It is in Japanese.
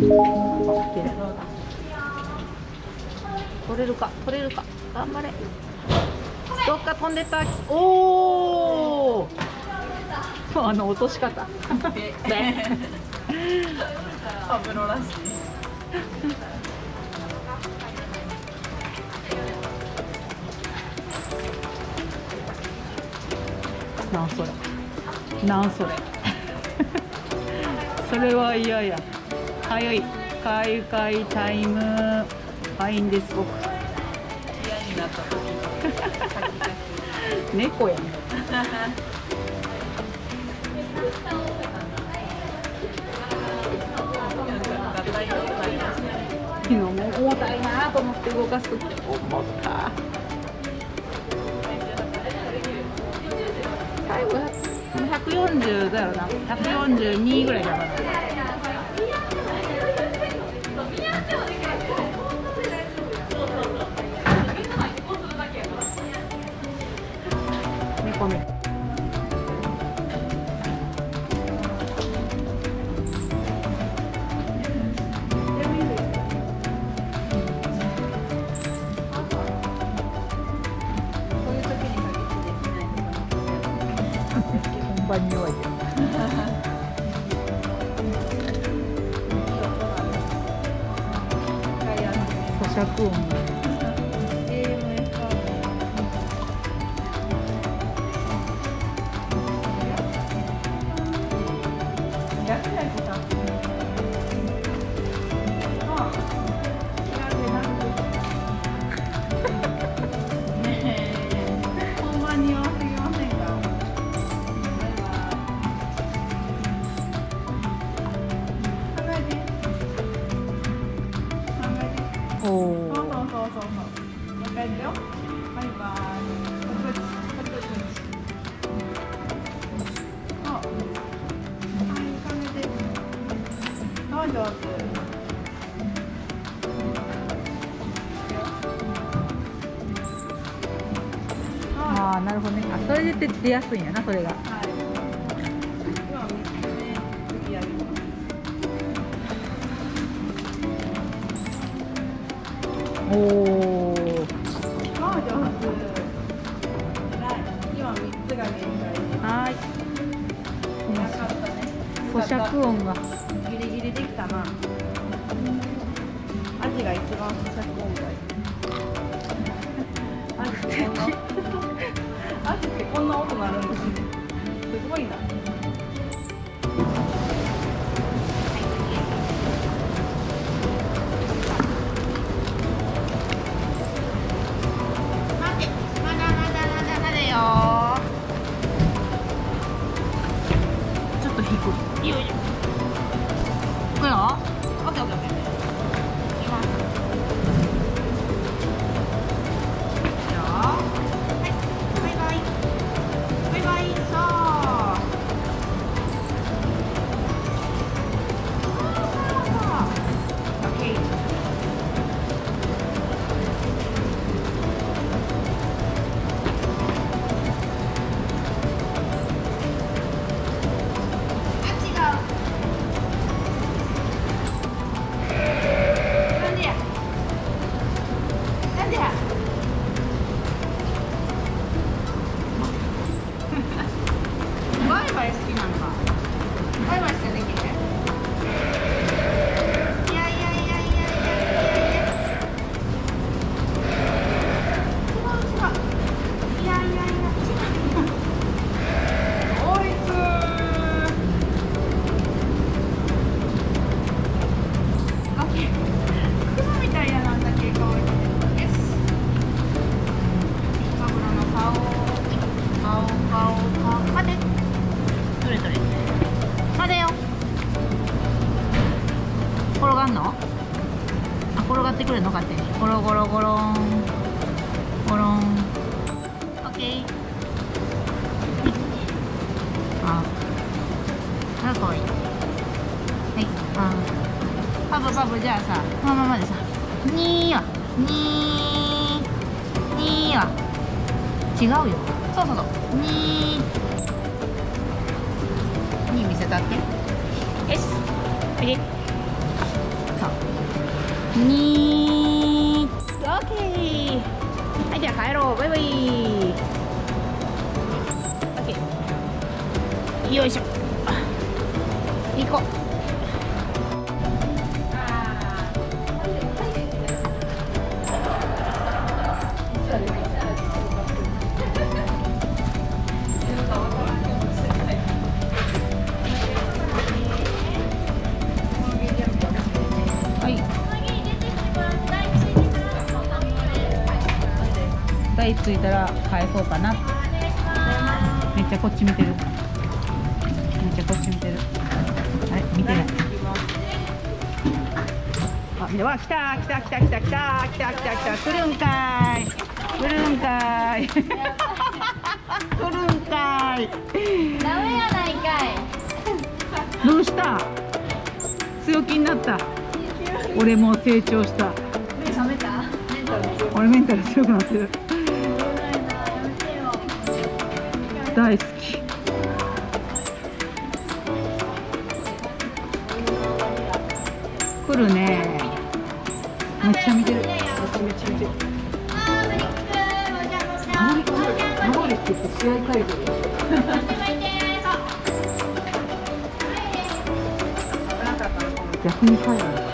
取れるか、取れるか、頑張れ。どっか飛んでた。おお。あの落とし方。パブロらしい。なんそれ。なんそれ。それは嫌や。かゆい。かゆかいタイム。はいんです僕。嫌になった時。猫やん。昨日も重たいなと思って動かすとき思った。最後140だよな、142ぐらいだから。猫目。咀嚼音。ああ、なるほどね。あ、それで出やすいんやな、それが。おお。はい。咀嚼音が。ギリギリできたな。アジが一番咀嚼音がいい。アジってこんな音鳴るんですね。すごいな。じゃあさ、このままでさ、にーよ、にー、にーよ、違うよ、そうそうそう、にー、にー見せたって、よし、おいで。にー。オッケー。はい、じゃあ帰ろう。バイバイ。オッケー。よいしょ。行こう。台着いたら返そうかな。めっちゃこっち見てる。めっちゃこっち見てる。あれ見てない。あ、では来た来た来た来た来た来た来た来た。来るんかい。来るんかい。来るんかい。ダメやないかい。どうした？強気になった。俺も成長した。目覚めた？俺メンタル強くなってる。大好き。来るね。めっちゃ見てる。めっちゃ見てる。守るって言って試合会場。逆に帰る。